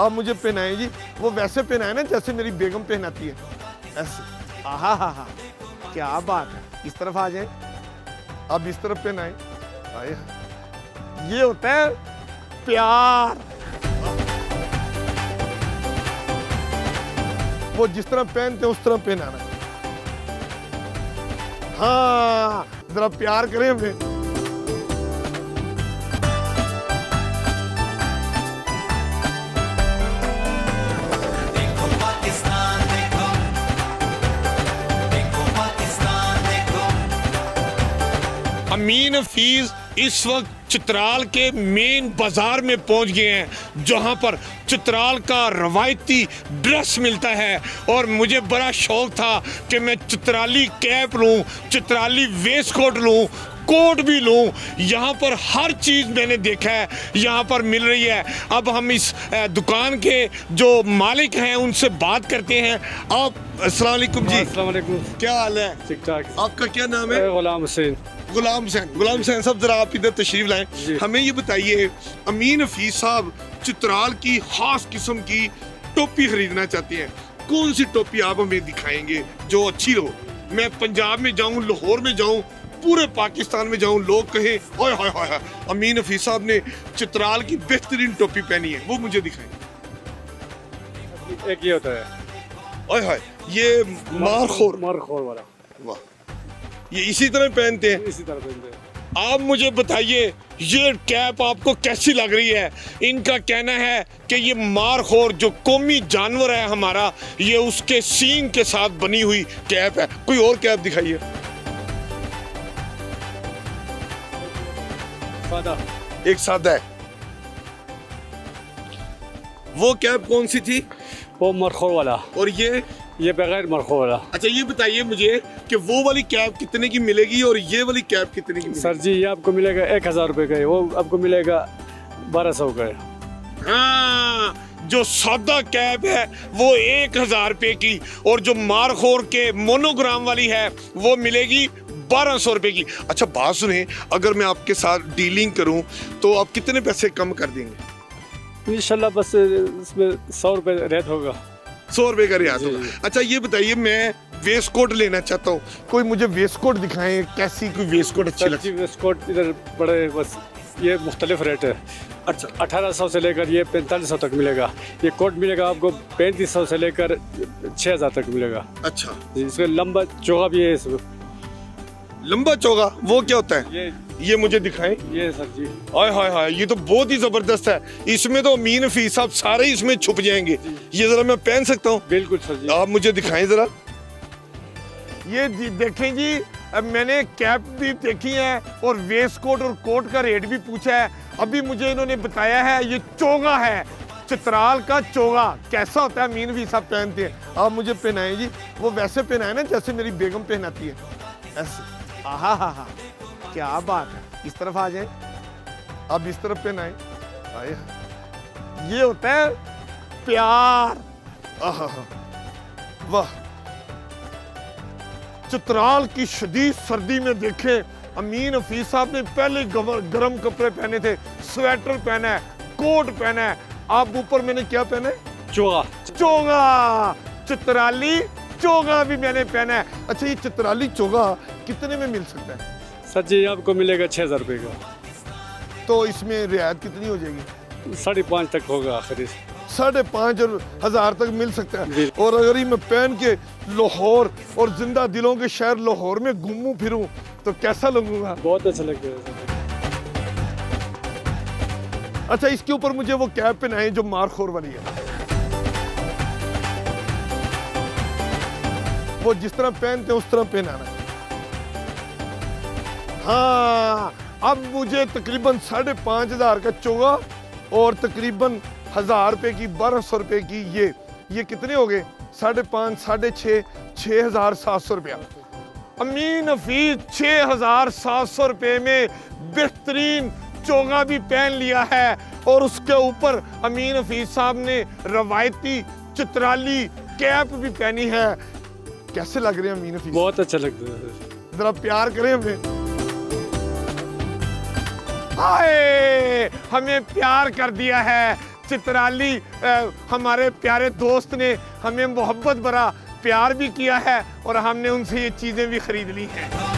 आप मुझे पहनाएं जी। वो वैसे पहनाए ना जैसे मेरी बेगम पहनाती है, ऐसे। आहा हा हा, क्या बात है। इस तरफ आ जाए आप, इस तरफ पहनाएं। ये होता है प्यार। वो जिस तरह पहनते उस तरह पहनाना। हाँ, जरा प्यार करें हमें। देखो पाकिस्तान, देखो देखो पाकिस्तान, देखो। अमीन हफीज इस वक्त चित्राल के मेन बाजार में पहुंच गए हैं, जहां पर चित्राल का रवायती ड्रेस मिलता है। और मुझे बड़ा शौक था कि मैं चित्राली कैप लूं, चित्राली वेस्ट कोट लूं, कोट भी लूं। यहाँ पर हर चीज़ मैंने देखा है, यहाँ पर मिल रही है। अब हम इस दुकान के जो मालिक हैं उनसे बात करते हैं। आप अस्सलाम वालेकुम जी। अस्सलाम वालेकुम, क्या हाल है? ठीक ठाक। आपका क्या नाम है? गुलाम हुसैन। गुलाम हुसैन, गुलाम हुसैन साहब जरा आप इधर तशरीफ लाएं। हमें ये बताइए, अमीन हफीज साहब चित्राल की खास किस्म की टोपी खरीदना चाहते हैं, कौन सी टोपी आप हमें दिखाएंगे जो अच्छी हो? मैं पंजाब में जाऊँ, लाहौर में जाऊँ, पूरे पाकिस्तान में जाऊं, लोग कहें हाय हाय हाय अमीन हफीज साहब ने चित्राल की बेहतरीन टोपी पहनी है, वो मुझे दिखाएं। एक ये होता है, हाय हाय, ये मारखोर, मारखोर वाला। वाह, ये इसी तरह पहनते हैं? इसी तरह पहनते हैं। आप मुझे बताइए ये कैप आपको कैसी लग रही है? इनका कहना है कि ये मारखोर जो कौमी जानवर है हमारा, ये उसके सींग के साथ बनी हुई कैप है। कोई और कैप दिखाइए। सादा, एक सादा है। वो कैप कौन सी थी? वो मरखोर वाला। और ये बगैर मरखोर वाला। अच्छा, ये बताइए मुझे कि वो वाली कैप कितने की मिलेगी और ये वाली कैप कितने की मिलेगी? सर जी, ये आपको मिलेगा 1000 रुपए का है, वो आपको मिलेगा 1200 का है। हाँ, जो सादा कैप है वो 1000 रुपए की, और जो मारखोर के मोनोग्राम वाली है वो मिलेगी 1200 रुपए की। अच्छा बात सुने, अगर मैं आपके साथ डीलिंग करूं तो आप कितने पैसे कम कर देंगे? इंशाल्लाह बस इसमें 100 रुपए रेट होगा, 100 रुपए का रेट होगा। अच्छा ये बताइए, मैं वेस्ट कोट लेना चाहता हूँ, कोई मुझे वेस्ट कोट दिखाएं, कैसी कोई वेस्ट कोट अच्छी लगती है? वेस्ट कोट इधर बड़े, बस ये मुख्तलिफ रेट है। अच्छा, 1800 से लेकर ये 4500 तक मिलेगा। ये कोट मिलेगा आपको 3500 से लेकर 6000 तक मिलेगा। अच्छा, इसमें लंबा चोगा भी है। इसमें लंबा चोगा वो क्या होता है? ये मुझे दिखाएं। ये सर जी, हाय हाय हाय, ये तो बहुत ही जबरदस्त है। इसमें तो अमीन हफीज साहब सारे इसमें छुप जाएंगे। ये जरा मैं पहन सकता हूँ? बिल्कुल सर जी। आप मुझे दिखाएं जरा। ये देखें जी, अब मैंने कैप भी देखी है और वेस्ट कोट और कोट का रेट भी पूछा है। अभी मुझे इन्होंने बताया है ये चोगा है, चित्राल का चोगा। कैसा होता है अमीन हफीज साहब पहनते हैं, आप मुझे पहनाएं जी। वो वैसे पहनाए ना जैसे मेरी बेगम पहनाती है, ऐसे। आहा हा हा, क्या बात है। इस तरफ आ जाए अब, इस तरफ पहनाएं। ये होता है प्यार। आहा हा, वाह। चित्राल की शदीद सर्दी में देखें, अमीन हफीज साहब ने पहले गर्म कपड़े पहने थे, स्वेटर पहना है, कोट पहना है। आप ऊपर मैंने क्या पहना है? चोगा। चोगा, चित्राली चोगा भी मैंने पहना है। अच्छा, ये चित्राली चोगा कितने में मिल सकता है? सर जी, आपको मिलेगा 6000 रुपये का। तो इसमें रियायत कितनी हो जाएगी? 5.5 तक होगा आखिरी। 5.5 और 1000 तक मिल सकता है। और अगर ये मैं पहन के लाहौर और जिंदा दिलों के शहर लाहौर में घूमूं फिरूं तो कैसा लगूंगा? बहुत अच्छा लगेगा। अच्छा, इसके ऊपर मुझे वो कैप पहनाएं जो मारखोर वाली है। वो जिस तरह पहनते उस तरह पहनाना। हाँ, अब मुझे तकरीबन 5500 का चोगा और तकरीबन 1000 रुपये की, 1200 रुपये की ये कितने हो गए? 5.5, 6.5, 6700 रुपया। अमीन हफीज 6700 रुपये में बेहतरीन चोगा भी पहन लिया है, और उसके ऊपर अमीन हफीज साहब ने रवायती चित्राली कैप भी पहनी है। कैसे लग रहे हैं अमीन हफीज? बहुत अच्छा लग रहा है। जरा प्यार करें हमें। हमें प्यार कर दिया है चित्राली हमारे प्यारे दोस्त ने हमें मोहब्बत भरा प्यार भी किया है और हमने उनसे ये चीज़ें भी खरीद ली हैं।